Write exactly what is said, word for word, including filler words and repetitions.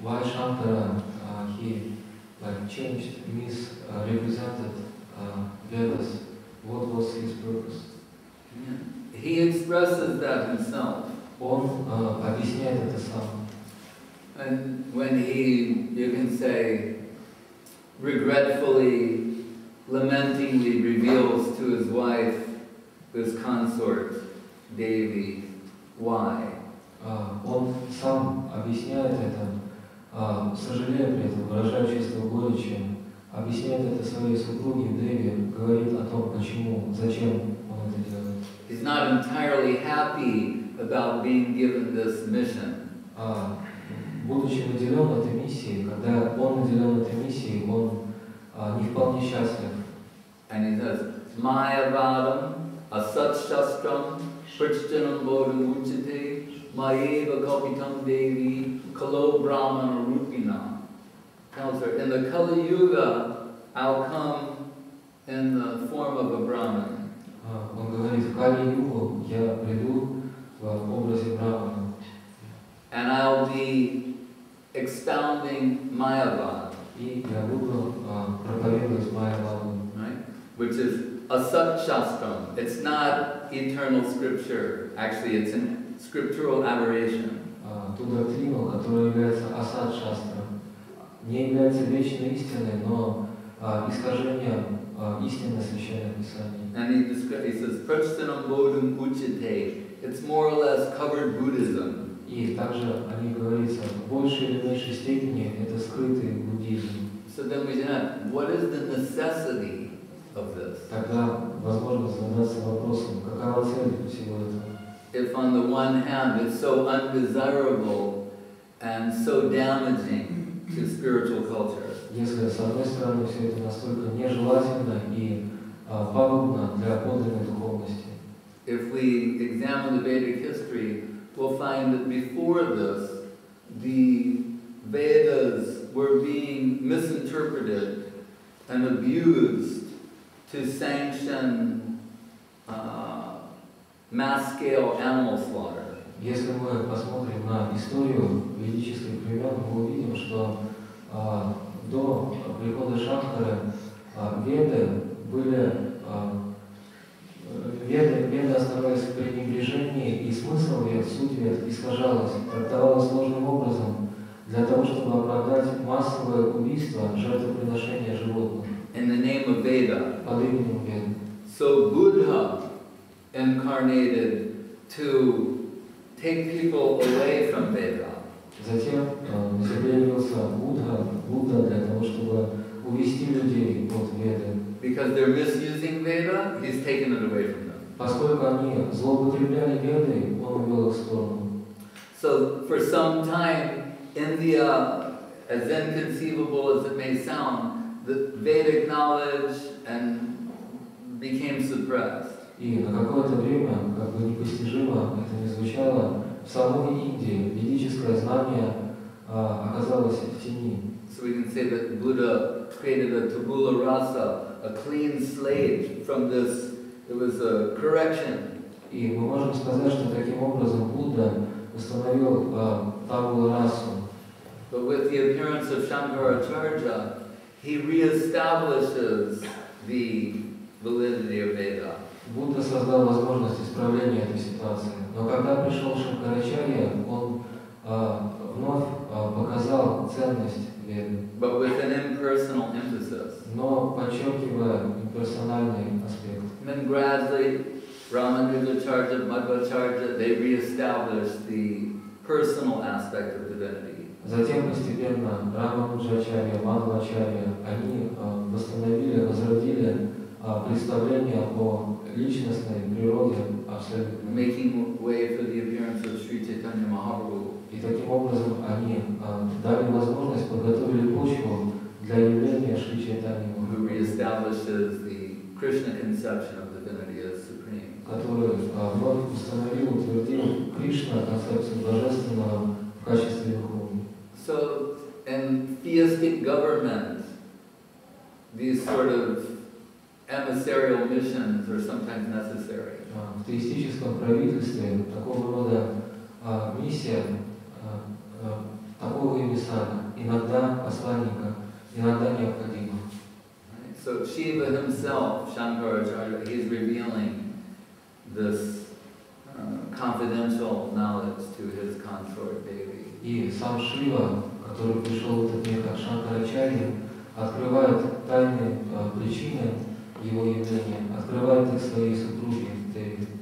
Why Shankara uh, he like changed, misrepresented uh, Vedas? What was his purpose? Yeah. He expresses that himself. Он uh, объясняет это сам. And when he, you can say, regretfully, lamentingly reveals to his wife, this consort, Devi, why? Он сам объясняет это, сожалея при этом, выражая чувство горечи, объясняет это своей супруге Деви, говорит о том, почему, зачем он это делает. He's not entirely happy about being given this mission. Будучи наделен этой миссией, когда он наделен этой миссией, он не вполне счастлив. And he says, Mayavad, Sat-shastram, Prishtanam Bodham Uchate, Mayeva Kapitam Devi, Kalo Brahman Rupina. Tells her, in the Kali Yuga, I'll come in the form of a Brahman. Он говорит, в Кали Югу я приду в образе Брахмана. And I'll be expounding Mayavad. И я буду проповедовать Mayavad. Right? Which is a Sat-shastram. It's not eternal scripture. Actually, it's a scriptural aberration. Ту доктрину, которая является Асад-шастром, не является вечной истиной, но искажение истины Священного Писания. And he describes, he says, "Prishtanam bodhum uchate." It's more or less covered Buddhism. И также о ней говорится в большей или меньшей степени это скрытый буддизм. So then we have, what is the necessity of this? If on the one hand it's so undesirable and so damaging to spiritual culture. If we examine the Vedic history, we'll find that before this, the Vedas were being misinterpreted and abused to sanction uh, mass-scale animal slaughter. Если мы посмотрим на историю ведических времен, мы увидим, что uh, до прихода Шанкары uh, веды были uh, веды, веды оставались в пренебрежении, и смысл вед, суть вед искажалась, трактовалась сложным образом для того, чтобы оправдать массовое убийство, жертвоприношение животных. In the name of Veda. So Buddha incarnated to take people away from Veda. Because they're misusing Veda, he's taken it away from them. So for some time, India, as inconceivable as it may sound, the Vedic knowledge and became suppressed. So we can say that Buddha created a tabula rasa, a clean slate from this. It was a correction. But with the appearance of Shankaracharya, he reestablishes the validity of Veda. Buddha создал возможность исправления этой ситуации, но когда пришел Шанкарачарья, он вновь показал ценность Веды. But with an impersonal emphasis. Но подчеркивая имперсональный аспект. Then gradually, Ramanujacharya, Madhvacharya, they reestablished the personal aspect of divinity. Затем постепенно Рамануджачарья, Мадхвачарья, они восстановили, возродили представление о личностной природе абсолютно. И таким образом они дали возможность, подготовили почву для явления Шри Чайтаньи Махапрабху, который вновь установил, утвердил Кришна, концепцию Божественного в качестве Бога. So, in theistic government, these sort of emissarial missions are sometimes necessary. В теистическом правительстве такого рода миссия Богу и Висана, иногда посланника, иногда необходимо. So Shiva himself, Shankaracharya, he is revealing this uh, confidential knowledge to his consort Devi. И сам Шива, который пришел в этот мир как Шанкарачарья, открывает тайные причины его явления, открывает их своей супруге Деви.